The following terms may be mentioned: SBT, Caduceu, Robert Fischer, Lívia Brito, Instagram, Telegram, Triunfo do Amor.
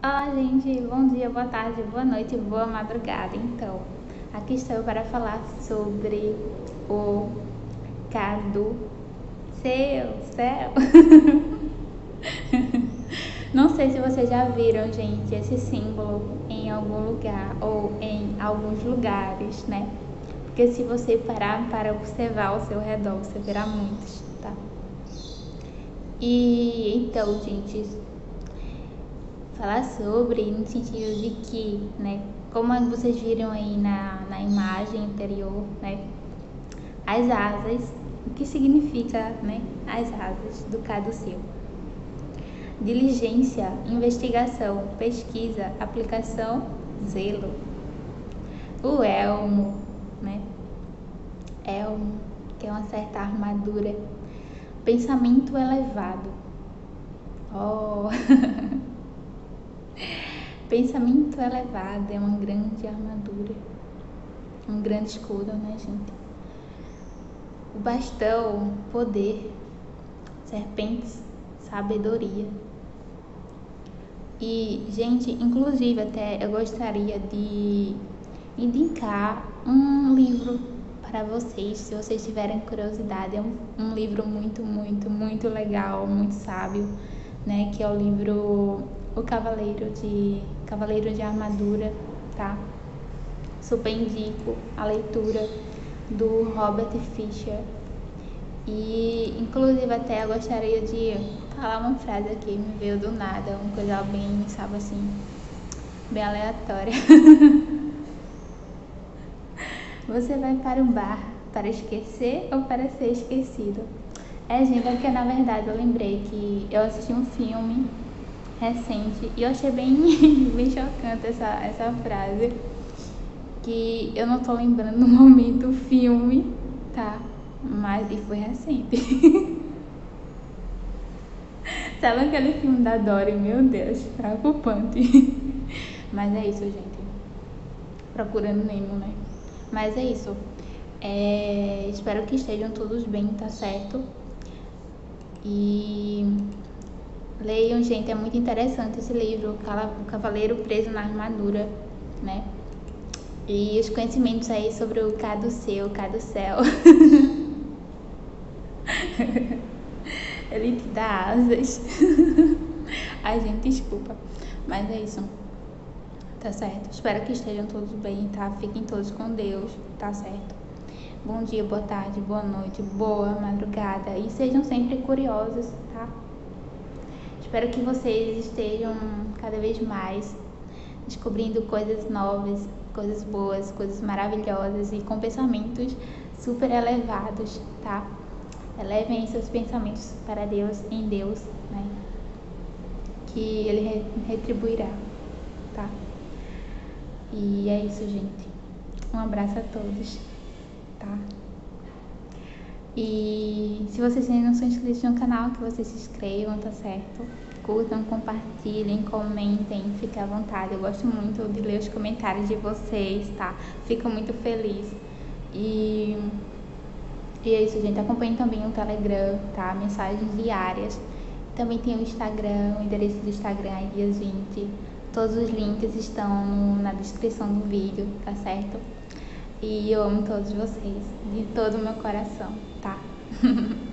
Olá, gente, bom dia, boa tarde, boa noite, boa madrugada. Então, aqui estou eu para falar sobre o Caduceu, céu. Não sei se vocês já viram, gente, esse símbolo em algum lugar ou em alguns lugares, né? Porque se você parar para observar ao seu redor, você verá muitos, tá? E então, gente, falar sobre, no sentido de que, né, como vocês viram aí na imagem anterior, né, as asas, o que significa, né, as asas do caduceu? Diligência, investigação, pesquisa, aplicação, zelo. O elmo, né, elmo, que é uma certa armadura, pensamento elevado. Oh! Pensamento elevado é uma grande armadura, um grande escudo, né, gente? O bastão, poder, serpentes, sabedoria. E, gente, inclusive até eu gostaria de indicar um livro para vocês, se vocês tiverem curiosidade. É um livro muito, muito, muito legal, muito sábio, né? Que é o livro O Cavaleiro de Armadura, tá? Super indico a leitura do Robert Fischer. E, inclusive, até eu gostaria de falar uma frase aqui, me veio do nada, uma coisa bem, sabe assim, bem aleatória. Você vai para um bar para esquecer ou para ser esquecido? É, gente, porque na verdade eu lembrei que eu assisti um filme recente e eu achei bem, bem chocante essa frase, que eu não tô lembrando no momento o filme, tá? Mas, e foi recente. Sabe aquele filme da Dory? Meu Deus, preocupante. Mas é isso, gente. Procurando Nemo, né? Mas é isso. Espero que estejam todos bem, tá certo? E leiam, gente, é muito interessante esse livro, O Cavaleiro Preso na Armadura, né? E os conhecimentos aí sobre o Caduceu. Ele que dá asas. Ai, gente, desculpa. Mas é isso. Tá certo? Espero que estejam todos bem, tá? Fiquem todos com Deus, tá certo? Bom dia, boa tarde, boa noite, boa madrugada. E sejam sempre curiosos, tá? Espero que vocês estejam cada vez mais descobrindo coisas novas, coisas boas, coisas maravilhosas e com pensamentos super elevados, tá? Elevem seus pensamentos para Deus, em Deus, né? Que Ele retribuirá, tá? E é isso, gente. Um abraço a todos, tá? E se vocês ainda não são inscritos no canal, que vocês se inscrevam, tá certo? Curtam, compartilhem, comentem, fiquem à vontade. Eu gosto muito de ler os comentários de vocês, tá? Fico muito feliz. E é isso, gente. Acompanhem também o Telegram, tá? Mensagens diárias. Também tem o Instagram, o endereço do Instagram aí, gente. Todos os links estão na descrição do vídeo, tá certo? E eu amo todos vocês, de todo o meu coração, tá?